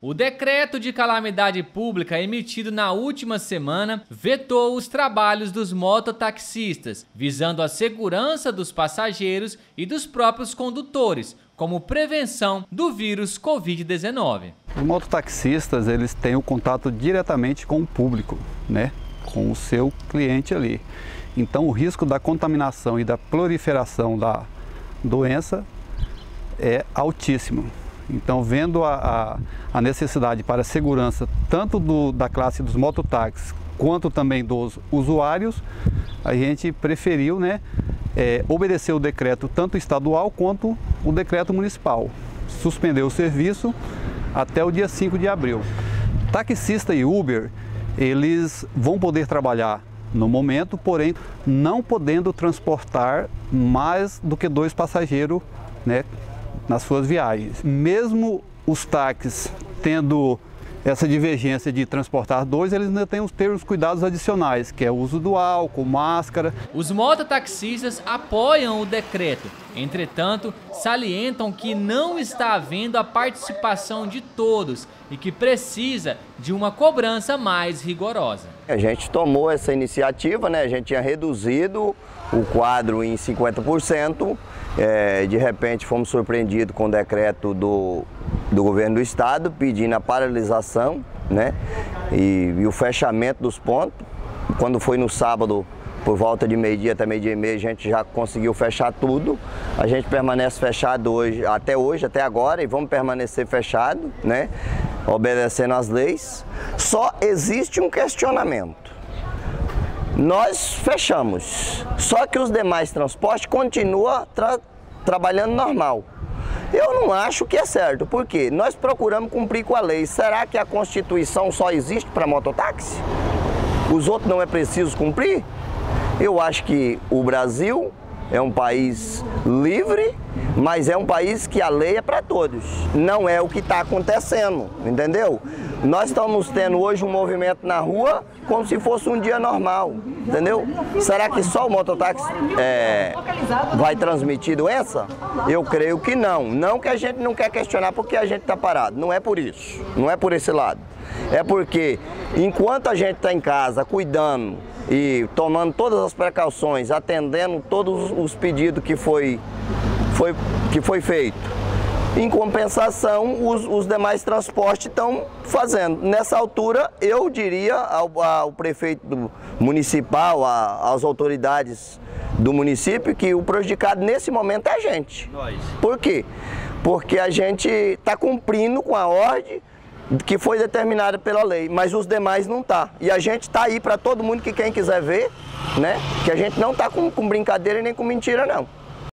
O decreto de calamidade pública emitido na última semana vetou os trabalhos dos mototaxistas, visando a segurança dos passageiros e dos próprios condutores, como prevenção do vírus Covid-19. Os mototaxistas, eles têm o contato diretamente com o público, né? Com o seu cliente ali. Então o risco da contaminação e da proliferação da doença é altíssimo. Então, vendo a necessidade para a segurança tanto da classe dos mototáxis quanto também dos usuários, a gente preferiu, né, obedecer o decreto tanto estadual quanto o decreto municipal. Suspendeu o serviço até o dia 5 de abril. Taxista e Uber, eles vão poder trabalhar no momento, porém não podendo transportar mais do que 2 passageiros, né, nas suas viagens. Mesmo os táxis tendo essa divergência de transportar 2, eles ainda têm os cuidados adicionais, que é o uso do álcool, máscara. Os mototaxistas apoiam o decreto. Entretanto, salientam que não está havendo a participação de todos e que precisa de uma cobrança mais rigorosa. A gente tomou essa iniciativa, né? A gente tinha reduzido o quadro em 50%. De repente fomos surpreendidos com o decreto do governo do estado pedindo a paralisação, né, e o fechamento dos pontos. Quando foi no sábado, por volta de meio-dia até meio-dia e meia, a gente já conseguiu fechar tudo. A gente permanece fechado hoje, até agora, e vamos permanecer fechado, né, obedecendo às leis. Só existe um questionamento. Nós fechamos, só que os demais transportes continuam trabalhando normal. Eu não acho que é certo, porque nós procuramos cumprir com a lei. Será que a Constituição só existe para mototáxi? Os outros não é preciso cumprir? Eu acho que o Brasil é um país livre, mas é um país que a lei é para todos. Não é o que está acontecendo, entendeu? Nós estamos tendo hoje um movimento na rua como se fosse um dia normal, entendeu? Será que só o mototáxi vai transmitir doença? Eu creio que não. Não que a gente não quer questionar porque a gente está parado. Não é por isso, não é por esse lado. É porque enquanto a gente está em casa cuidando e tomando todas as precauções, atendendo todos os pedidos que foi feito, em compensação, os demais transportes estão fazendo. Nessa altura, eu diria ao prefeito municipal, às autoridades do município, que o prejudicado nesse momento é a gente. Por quê? Porque a gente está cumprindo com a ordem que foi determinada pela lei, mas os demais não tá. E a gente tá aí para todo mundo, que quem quiser ver, né, que a gente não tá com brincadeira nem com mentira, não.